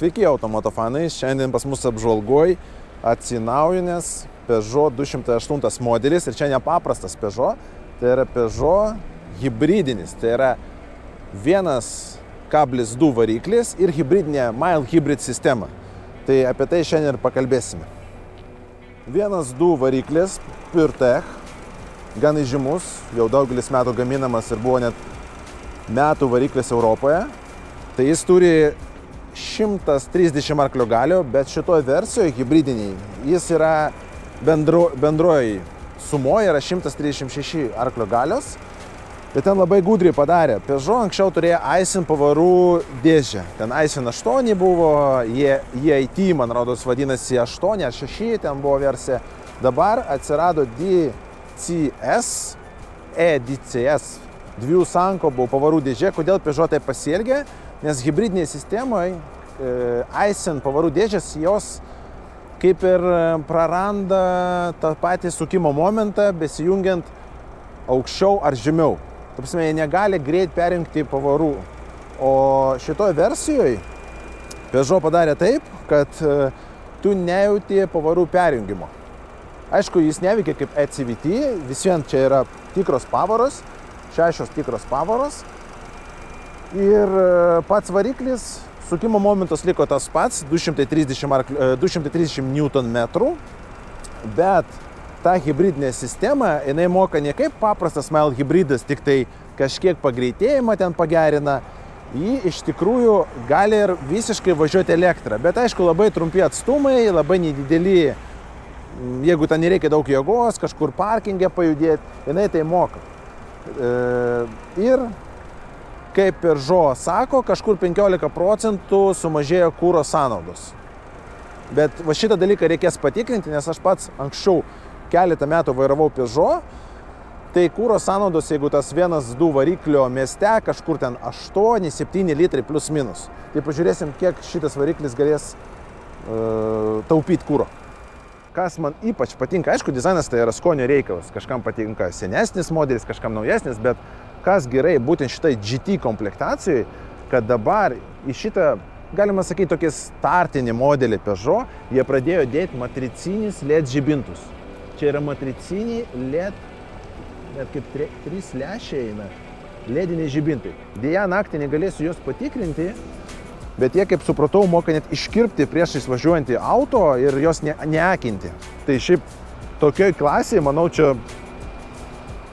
Sveiki automoto fanai, šiandien pas mus apžvalgoj atsinaujinęs Peugeot 208 modelis ir čia nepaprastas Peugeot, tai yra Peugeot hybridinis, tai yra 1,2 variklis ir hybridinė mild hybrid sistema. Tai apie tai šiandien ir pakalbėsime. 1,2 variklis PureTech, gan įžymus, jau daugelis metų gaminamas ir buvo net metų variklis Europoje. Tai jis turi 130 arklio galio, bet šitoje versijoje hybridiniai jis yra bendroji sumoje yra 136 arklio galios. Bet ten labai gudriai padarė. Peugeot anksčiau turėjo Aisin pavarų dėžę. Ten Aisin 8 buvo, EIT, man rodos, vadinasi 8 ar 6, ten buvo versija. Dabar atsirado DCS, EDCS, dviejų Sanko buvo pavarų dėžė. Kodėl Peugeot tai pasielgė? Nes hybridiniai sistemoje Aisin pavarų dėžės jos kaip ir praranda tą patį sukimo momentą, besijungiant aukščiau ar žemiau. Ta prasme, jie negali greit perjungti pavarų. O šitoje versijoje Peugeot padarė taip, kad tu nejauti pavarų perjungimo. Aišku, jis neveikia kaip ECVT, vis vien čia yra tikros pavaros, šešios tikros pavaros. Ir pats variklis, sukimo momentas liko tas pats, 230 Nm, bet ta hybridinė sistema, jinai moka ne kaip paprastas mild hybridas, tik tai kažkiek pagreitėjimą ten pagerina, jį iš tikrųjų gali ir visiškai važiuoti elektrą, bet aišku labai trumpi atstumai, labai nedideli, jeigu ten nereikia daug jėgos, kažkur parkinge pajudėti, jinai tai moka. Ir kaip Peugeot sako, kažkur 15% sumažėjo kūro sąnaudos. Bet va šitą dalyką reikės patikrinti, nes aš pats anksčiau keletą metų vairavau Peugeot. Tai kūro sąnaudos, jeigu tas 1,2 variklio mieste, kažkur ten 8-7 litrai plus minus. Tai pažiūrėsim, kiek šitas variklis galės taupyti kūro. Kas man ypač patinka, aišku, dizainas tai yra skonio reikalas. Kažkam patinka senesnis modelis, kažkam naujesnis, bet kas gerai būtent šitai GT komplektacijai, kad dabar į šitą, galima sakyti, tokį startinį modelį Peugeot, jie pradėjo dėti matricinius LED žibintus. Čia yra matriciniai LED, net kaip 3 lešė eina, LEDiniai žibintai. Deja, naktį negalėsiu juos patikrinti, bet jie, kaip supratau, moka net iškirpti priešais važiuojantį auto ir jos neakinti. Tai šiaip tokioj klasėje, manau, čia,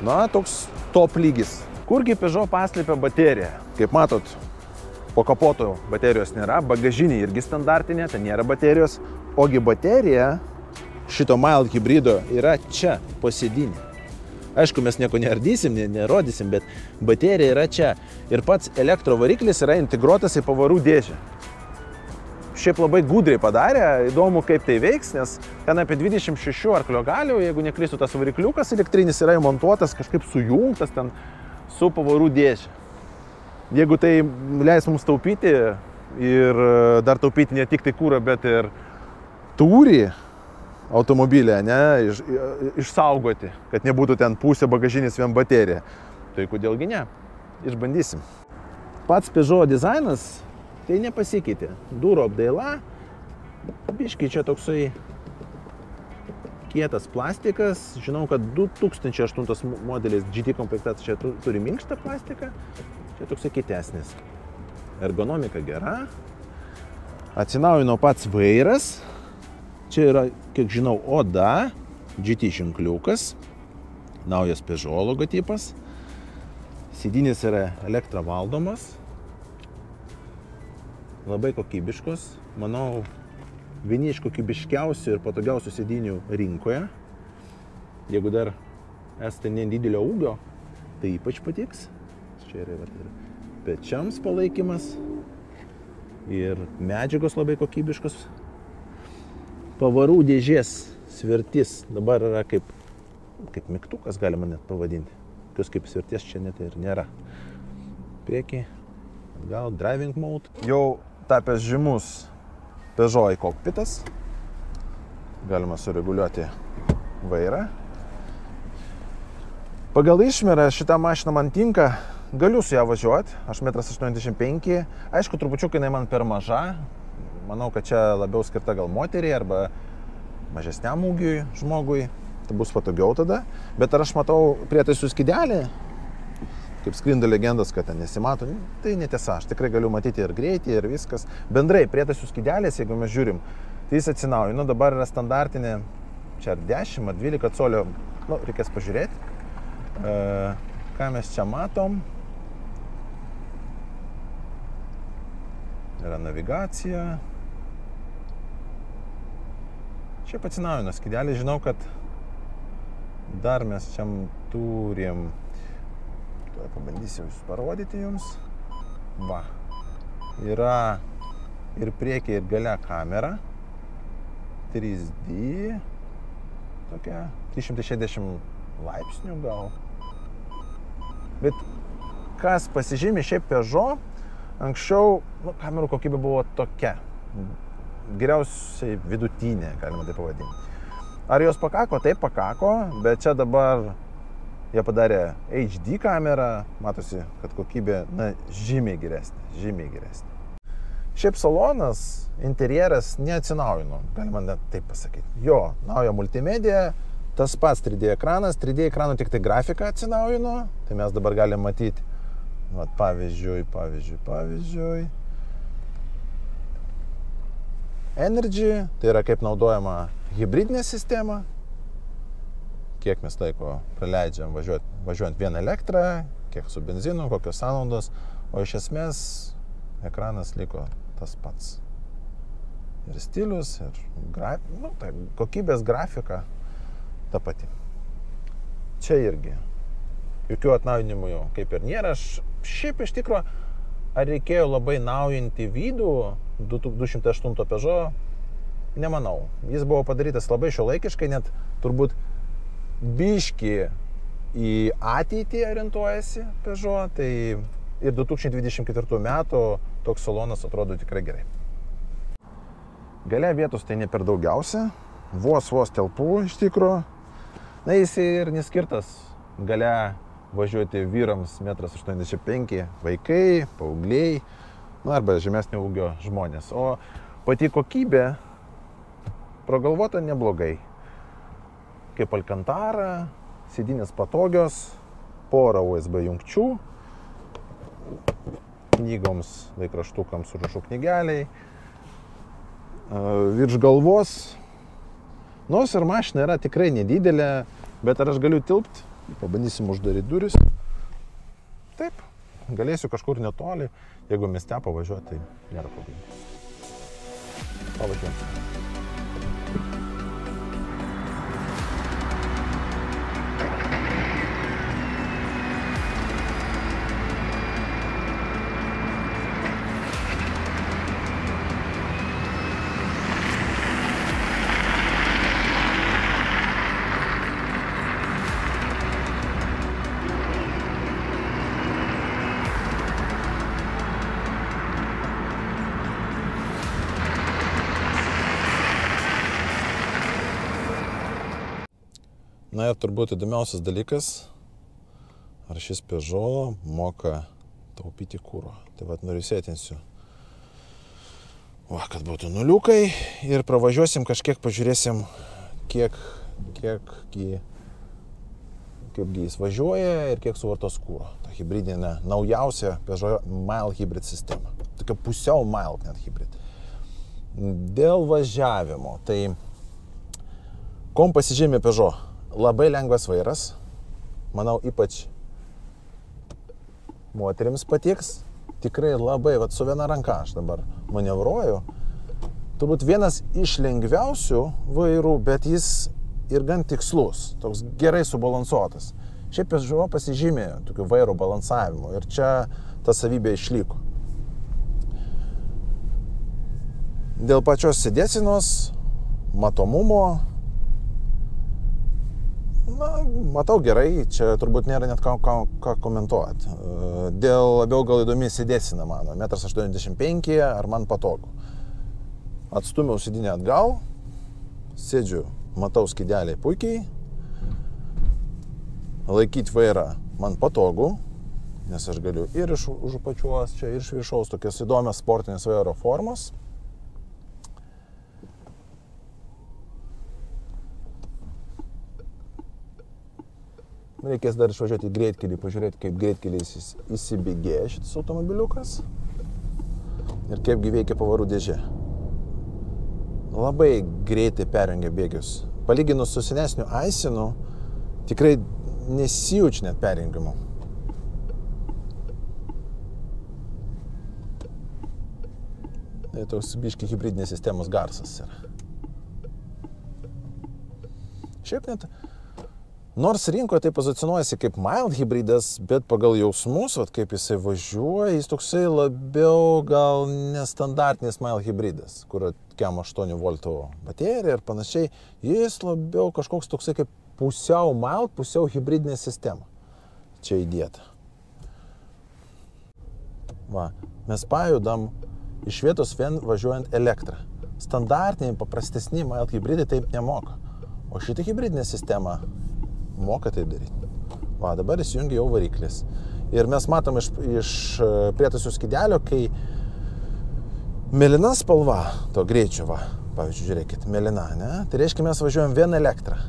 na, toks top lygis. Kurgi Peugeot paslėpė bateriją? Kaip matot, po kapoto baterijos nėra, bagažinė irgi standartinė, ten nėra baterijos. Ogi baterija šito mild hybrido yra čia, po sėdynė. Aišku, mes nieko neardysim, nerodysim, bet baterija yra čia. Ir pats elektrovariklis yra integruotas į pavarų dėžę. Šiaip labai gudriai padarė, įdomu kaip tai veiks, nes ten apie 26 arklio galių, jeigu neklystu, tas varikliukas elektrinis yra įmontuotas, kažkaip sujungtas ten su pavarų dėžė. Jeigu tai leis mums taupyti ir dar taupyti ne tik tai kūrą, bet ir tūrį automobilę, ne, išsaugoti, kad nebūtų ten pusė bagažinės vien baterija. Tai kodėlgi ne, išbandysim. Pats Peugeot dizainas tai nepasikeitė. Durų apdaila, biškai čia toksai kietas plastikas. Žinau, kad 2008 modelis GT komplektacija čia turi minkštą plastiką. Čia toksai kietesnis. Ergonomika gera. Atsinaujino pats vairas. Čia yra, kiek žinau, ODA, GT ženkliukas, naujas Peugeot logotipas. Sėdynės yra elektravaldomas. Labai kokybiškos, manau, vieni iš kokybiškiausių ir patogiausių sėdynių rinkoje. Jeigu dar esate nedidelio ūgio, tai ypač patiks. Čia yra pečiams palaikymas ir medžiagos labai kokybiškos. Pavarų dėžės svirtis dabar yra kaip mygtukas, galima net pavadinti. Tokios kaip svirties čia net ir nėra. Priekį, atgal, driving mode. Jau tapęs žymus Peugeot i-cockpitas, galima sureguliuoti vairą. Pagal išmerą šitą mašiną man tinka, galiu su ją važiuoti, aš 1,85 m, aišku, trupučiukai jinai man per maža, Manau, kad čia labiau skirta gal moteriai arba mažesniam ūgiui žmogui. Tai bus patogiau tada. Bet ar aš matau prietaisų skydelį, kaip sklinda legendos, kad ten nesimato, tai netiesa. Aš tikrai galiu matyti ir greitį, ir viskas. Bendrai prietaisų skydelės, jeigu mes žiūrim, tai jis atsinaujino. Dabar yra standartinė, čia ar 10, ar 12 colio, nu, reikės pažiūrėti. Ką mes čia matom? Yra navigacija. Čia atsinaujino skydelį. Žinau, kad dar mes čia turim. Tuoj pabandysiu parodyti jums. Va. Yra ir priekyje, ir gale kamera. 3D. Tokia. 360 laipsnių gal. Bet kas pasižymi šiaip Peugeot, anksčiau kamerų kokybė buvo tokia. Geriausiai vidutinė, galima tai pavadinti. Ar jos pakako? Taip, pakako, bet čia dabar jie padarė HD kamerą, matosi, kad kokybė, na, žymiai geresnė, žymiai geresnė. Šiaip salonas, interjeras neatsinaujino, galima net taip pasakyti. Jo, nauja multimedija, tas pats 3D ekranas, 3D ekrano tik tai grafiką atsinaujino, tai mes dabar galim matyti. Vat, pavyzdžiui. Energy, tai yra kaip naudojama hibridinė sistema. Kiek mes laiko praleidžiam važiuojant vieną elektrą, kiek su benzinu, kokios sąnaudos. O iš esmės ekranas liko tas pats. Ir stilius, ir nu, tai kokybės grafika ta pati. Čia irgi. Jokių atnaujinimų jau kaip ir nėra. Aš šiaip iš tikro, ar reikėjo labai naujinti vidų 208 Peugeot, nemanau. Jis buvo padarytas labai šiuolaikiškai, net turbūt biški į ateitį orientuojasi Peugeot, tai ir 2024 metų toks salonas atrodo tikrai gerai. Gale vietos tai ne per daugiausia, vos telpų iš tikro. Na, jis ir neskirtas gale važiuoti vyrams 1,85 m, vaikai, paaugliai, nu, arba žemesnio ūgio žmonės. O pati kokybė pragalvota neblogai. Kaip Alcantara, sėdynės patogios, pora USB jungčių, knygoms, laikraštukams, užrašų knygeliai, virš galvos. Nors ir mašina yra tikrai nedidelė, bet ar aš galiu tilpti? Pabandysim uždaryti duris. Taip, galėsiu kažkur netoli, jeigu mieste pavažiuoti, tai nėra problemų. Pavažiuojam. Na ir turbūt įdomiausias dalykas, ar šis Peugeot moka taupyti kūro. Tai vat nurisetinsiu, va, kad būtų nuliukai, ir pravažiuosim kažkiek, pažiūrėsim, kaipgi jis važiuoja ir kiek suvartos kūro. Ta hibridinė naujausia Peugeot Mile Hybrid sistema. Tokia pusiau mild net hybrid. Dėl važiavimo, tai kom pasižymė Peugeot? Labai lengvas vairas, manau, ypač moterims patiks. Tikrai labai, vat su viena ranka aš dabar manevruoju. Turbūt vienas iš lengviausių vairų, bet jis ir gan tikslus, toks gerai subalansuotas. Šiaip Peugeot pasižymė tokiu vairo balansavimu ir čia ta savybė išliko. Dėl pačios sėdėsinos, matomumo, na, matau gerai, čia turbūt nėra net ką komentuoti. Dėl labiau gal įdomi sėdėsina mano, 1,85 m, ar man patogu. Atstumiau sėdinę atgal, sėdžiu, matau skydelį puikiai, laikyti vairą man patogu, nes aš galiu ir iš už apačios, čia ir iš viršaus, tokias įdomias sportinės vairo formos. Reikės dar išvažiuoti į greitkelį, pažiūrėti, kaip greitkeliais įsibėgėja šitas automobiliukas ir kaip veikia pavarų dėžė. Labai greitai perjungia bėgius. Palyginus su senesniu Aisinu, tikrai nesijaučia net perjungimo. Tai toks biški hibridinės sistemos garsas yra. Šiaip net, nors rinkoje tai pozicionuojasi kaip mild hybridas, bet pagal jausmus, vat kaip jisai važiuoja, jis toksai labiau gal nestandartinis mild hybridas, kur atkiam 8 voltų baterija ir panašiai, jis labiau kažkoks toksai kaip pusiau mild, pusiau hybridinė sistema. Čia įdėta. Va, mes pajudam iš vietos vien važiuojant elektrą. Standartiniai, paprastesni mild hybridai taip nemoka. O šitą hybridinę sistemą moka taip daryti. Va, dabar įsijungia jau variklis. Ir mes matom iš prietaisų skydelio, kai mėlyna spalva to greičio, va, pavyzdžiui, žiūrėkit, mėlyna, ne? Tai reiškia, mes važiuojam vien elektrą.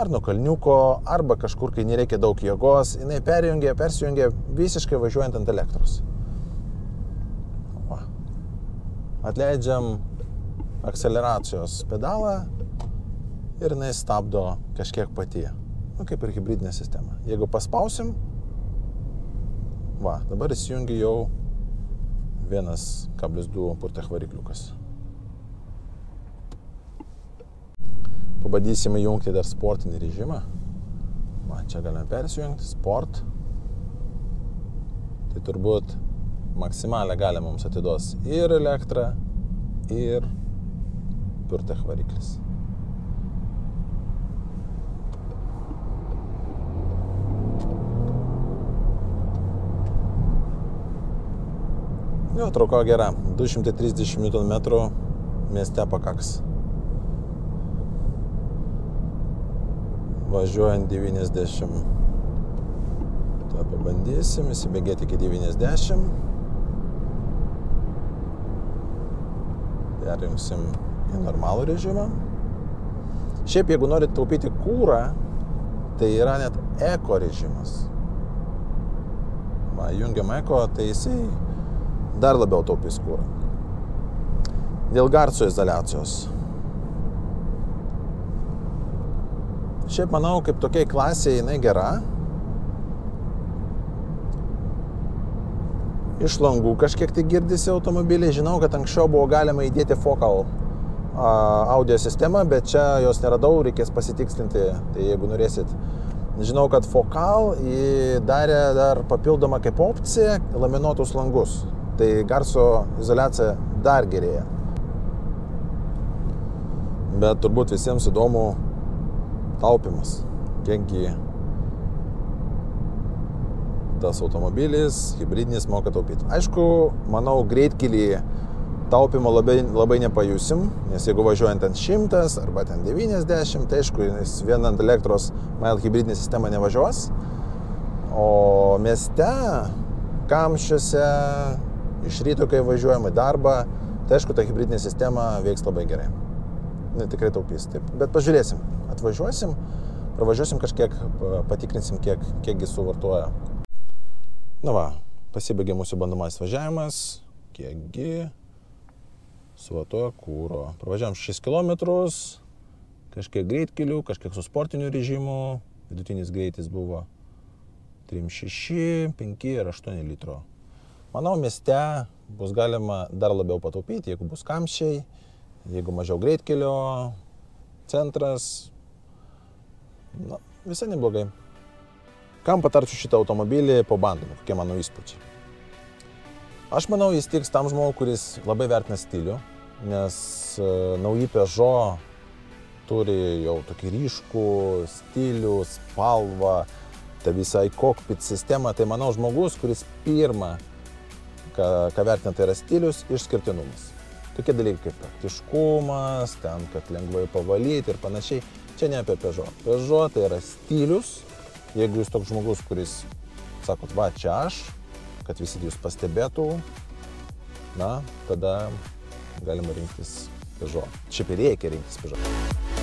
Ar nuo kalniuko, arba kažkur, kai nereikia daug jėgos, jinai persijungia visiškai važiuojant ant elektros. Atleidžiam akceleracijos pedalą ir jinai stabdo kažkiek pati. Nu, kaip ir hibridinė sistema. Jeigu paspausim, va, dabar įsijungi jau 1,2 PureTech varikliukas. Pabandysime jungti dar sportinį režimą. Va, čia galime persijungti, sport. Tai turbūt maksimalę galę mums atiduos ir elektrą, ir PureTech variklis. Jo, trauka gera. 230 Nm mieste pakaks. Važiuojant 90. Tai pabandysim įsibėgėti iki 90. Perjungsim į normalų režimą. Šiaip, jeigu norit taupyti kūrą, tai yra net eko režimas. Va, jungiam eko, tai jisai dar labiau taupys kūrą. Dėl garso izoliacijos. Šiaip, manau, kaip tokiai klasėje jinai gera. Iš langų kažkiek tai girdisi automobiliai. Žinau, kad anksčiau buvo galima įdėti Focal audio sistemą, bet čia jos neradau, reikės pasitikslinti, tai jeigu norėsit. Žinau, kad Focal darė dar papildomą kaip opciją laminuotus langus. Tai garso izoliacija dar gerėja. Bet turbūt visiems įdomu taupimas. Kiekgi tas automobilis, hibridinis, moka taupyti. Aišku, manau, greitkelį taupimo labai nepajusim, nes jeigu važiuojant ant 100 arba ten 90, tai aišku, jis vien ant elektros mild hybridinė sistema nevažiuos. O mieste, kamščiuose, iš ryto, kai važiuojam į darbą, tai aišku, ta hybridinė sistema veiks labai gerai. Ne, tikrai taupys. Taip. Bet pažiūrėsim, atvažiuosim, pravažiuosim kažkiek, patikrinsim, kiekgi suvartoja. Na va, pasibaigė mūsų bandomais važiavimas, kiekgi suvartoja kūro. Pravažiavam 6 km, kažkiek greitkelių, kažkiek su sportiniu režimu, vidutinis greitis buvo 3, 6, 5 ir 8 litro. Manau, mieste bus galima dar labiau pataupyti, jeigu bus kamščiai, jeigu mažiau greitkelio, centras, na, visai neblogai. Kam patarčiau šitą automobilį po bandymų, kokie mano įspūdžiai? Aš manau, jis tiks tam žmogui, kuris labai vertina stilių, nes nauji Peugeot turi jau tokį ryškų stilių, spalvą, ta visa i-cockpit sistema. Tai manau, žmogus, kuris pirma, ką vertina, tai yra stilius, išskirtinumas. Tokie dalykai kaip praktiškumas, ten, kad lengvai pavalyti ir panašiai. Čia ne apie Peugeot. Peugeot tai yra stilius. Jeigu jūs toks žmogus, kuris sakot, va, čia aš, kad visi jūs pastebėtų, na, tada galima rinktis Peugeot. Šiaip ir reikia rinktis Peugeot.